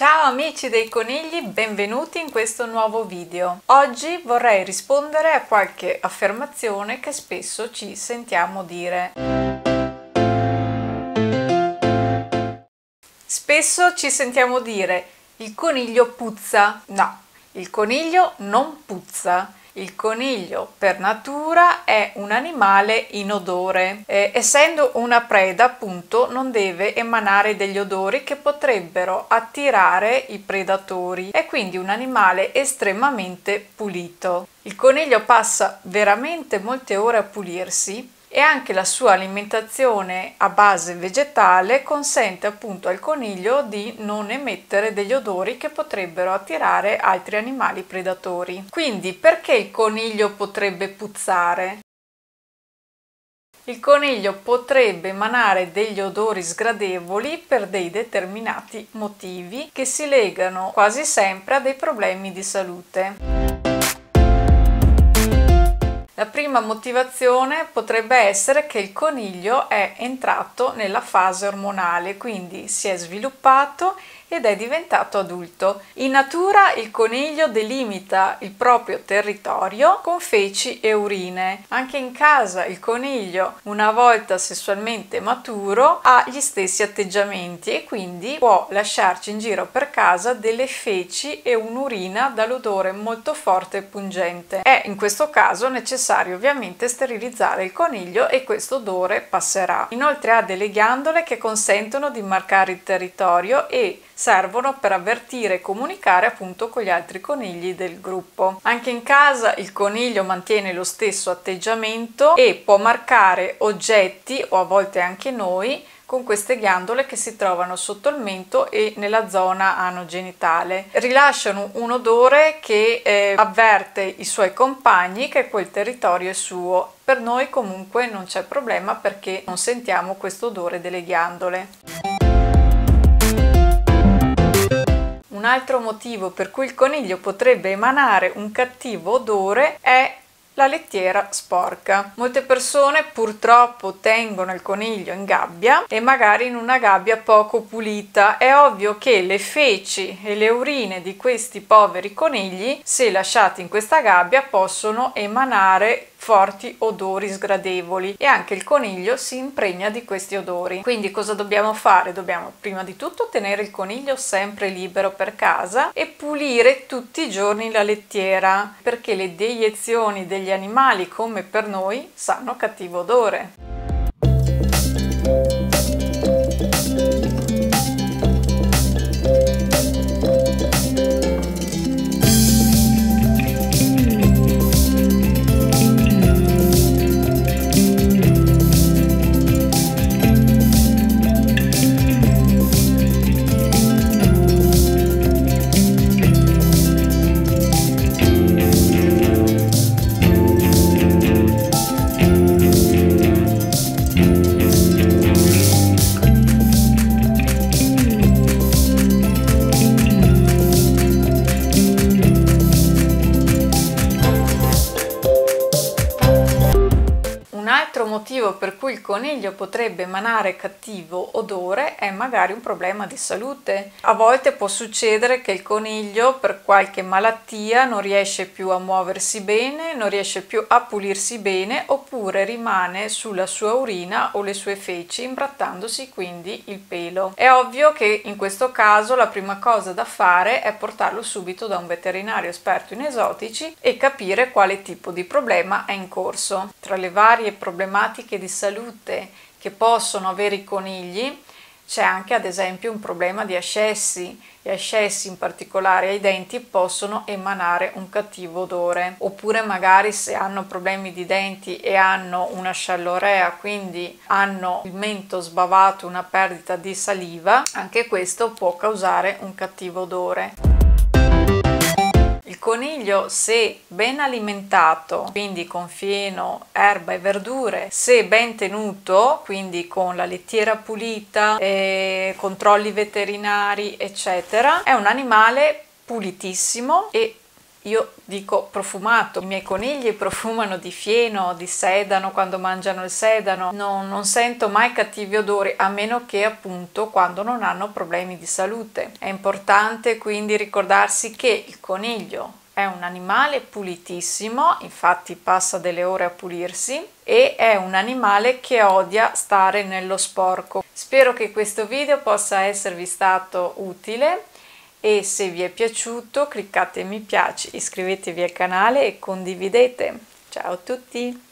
Ciao amici dei conigli, benvenuti in questo nuovo video. Oggi vorrei rispondere a qualche affermazione che spesso ci sentiamo dire. Spesso ci sentiamo dire il coniglio puzza. No, il coniglio non puzza. Il coniglio per natura è un animale inodore, essendo una preda appunto non deve emanare degli odori che potrebbero attirare i predatori, è quindi un animale estremamente pulito. Il coniglio passa veramente molte ore a pulirsi e anche la sua alimentazione a base vegetale consente appunto al coniglio di non emettere degli odori che potrebbero attirare altri animali predatori. Quindi perché il coniglio potrebbe puzzare? Il coniglio potrebbe emanare degli odori sgradevoli per dei determinati motivi che si legano quasi sempre a dei problemi di salute. La prima motivazione potrebbe essere che il coniglio è entrato nella fase ormonale, quindi si è sviluppato ed è diventato adulto. In natura il coniglio delimita il proprio territorio con feci e urine. Anche in casa il coniglio, una volta sessualmente maturo, ha gli stessi atteggiamenti e quindi può lasciarci in giro per casa delle feci e un'urina dall'odore molto forte e pungente. È in questo caso necessario ovviamente sterilizzare il coniglio e questo odore passerà. Inoltre ha delle ghiandole che consentono di marcare il territorio e servono per avvertire e comunicare appunto con gli altri conigli del gruppo. Anche in casa il coniglio mantiene lo stesso atteggiamento e può marcare oggetti o a volte anche noi con queste ghiandole che si trovano sotto il mento e nella zona anogenitale. Rilasciano un odore che avverte i suoi compagni che quel territorio è suo. Per noi comunque non c'è problema perché non sentiamo questo odore delle ghiandole. Un altro motivo per cui il coniglio potrebbe emanare un cattivo odore è la lettiera sporca. Molte persone purtroppo tengono il coniglio in gabbia e magari in una gabbia poco pulita. È ovvio che le feci e le urine di questi poveri conigli, se lasciati in questa gabbia, possono emanare forti odori sgradevoli e anche il coniglio si impregna di questi odori. Quindi cosa dobbiamo fare? Dobbiamo prima di tutto tenere il coniglio sempre libero per casa e pulire tutti i giorni la lettiera, perché le deiezioni degli animali, come per noi, sanno cattivo odore. Motivo per cui il coniglio potrebbe emanare cattivo odore è magari un problema di salute. A volte può succedere che il coniglio per qualche malattia non riesce più a muoversi bene, non riesce più a pulirsi bene, oppure rimane sulla sua urina o le sue feci imbrattandosi quindi il pelo. È ovvio che in questo caso la prima cosa da fare è portarlo subito da un veterinario esperto in esotici e capire quale tipo di problema è in corso. Tra le varie problematiche di salute che possono avere i conigli c'è anche ad esempio un problema di ascessi. Gli ascessi in particolare ai denti possono emanare un cattivo odore, oppure magari se hanno problemi di denti e hanno una sciallorea, quindi hanno il mento sbavato, una perdita di saliva, anche questo può causare un cattivo odore. Il coniglio, se ben alimentato, quindi con fieno, erba e verdure, se ben tenuto, quindi con la lettiera pulita, controlli veterinari, eccetera, è un animale pulitissimo e Io dico profumato, i miei conigli profumano di fieno, di sedano quando mangiano il sedano, non sento mai cattivi odori, a meno che appunto quando non hanno problemi di salute. È importante quindi ricordarsi che il coniglio è un animale pulitissimo, infatti passa delle ore a pulirsi, e è un animale che odia stare nello sporco. Spero che questo video possa esservi stato utile. E se vi è piaciuto cliccate mi piace, iscrivetevi al canale e condividete. Ciao a tutti!